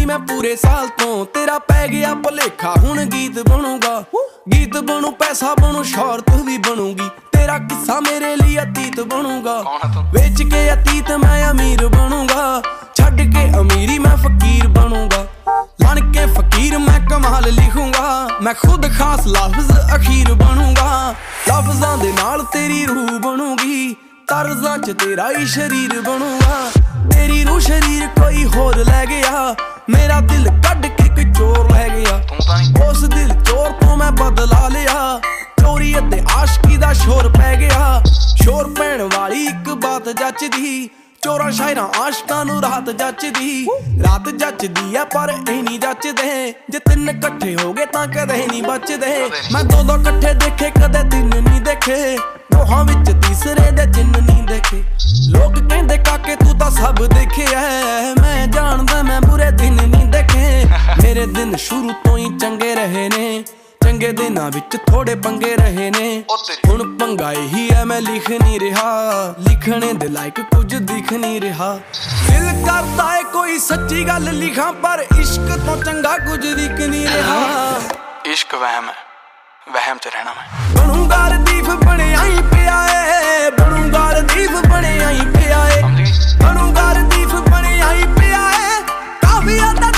नहीं मैं पूरे साल तो तेरा पै गया भुलेखा हुण गीत बनूंगा। गीत बनू पैसा बनू शौहरत भी बनूंगी, तेरा किस्सा मेरे लिए अतीत बनूंगा। बेच के अतीत मैं अमीर बनूंगा, छड़ के अमीरी मैं फकीर बनूंगा। लन के फकीर मैं कमाल लिखूंगा, मैं खुद खास लफ्ज अखीर बनूंगा। लफ्जा दे नाल तेरी रूह बनूंगी, तर्जा च तेरा ही शरीर बनूंगा। तेरी रूह शरीर कोई होर लै गया, मेरा दिल कट के कोई चोर लै गया। उस दिल चोर तो मैं बदला लिया, चोरी ते आशकी दा शोर पै गया। शोर पैण वाली एक बात जचदी, चोरा शायरा आशकां नूं रात जचदी है पर ए नहीं जचदे। जे तिन्न कट्ठे हो गए तां कदे नहीं बचदे। मैं दो दो कट्ठे देखे कदे तिन्न नहीं देखे, दोहां विच तीसरे दे चिन्ह नहीं देखे। लोग कहंदे काके तू तां सब देखे है, मैं जानदा मैं बुरे दिन नहीं देखे। मेरे दिन शुरू तो ही चंगे रहे ने, चंगे दिनां विच थोड़े पंगे रहे ने। हुण पंगा ही है मैं लिख नहीं रहा, लिखने दे लायक कुछ दिख नहीं रहा। दिल करदा है कोई सच्ची गल लिखां, पर इश्क तो चंगा कुछ दिख नहीं रहा। इश्क वहम है, वहम च रहना मैं। बनूंगा रदीफ बने आई पिया है, बनूंगा रदीफ बने आई पिया है, बनूंगा रदीफ बने आई पिया है। काफिया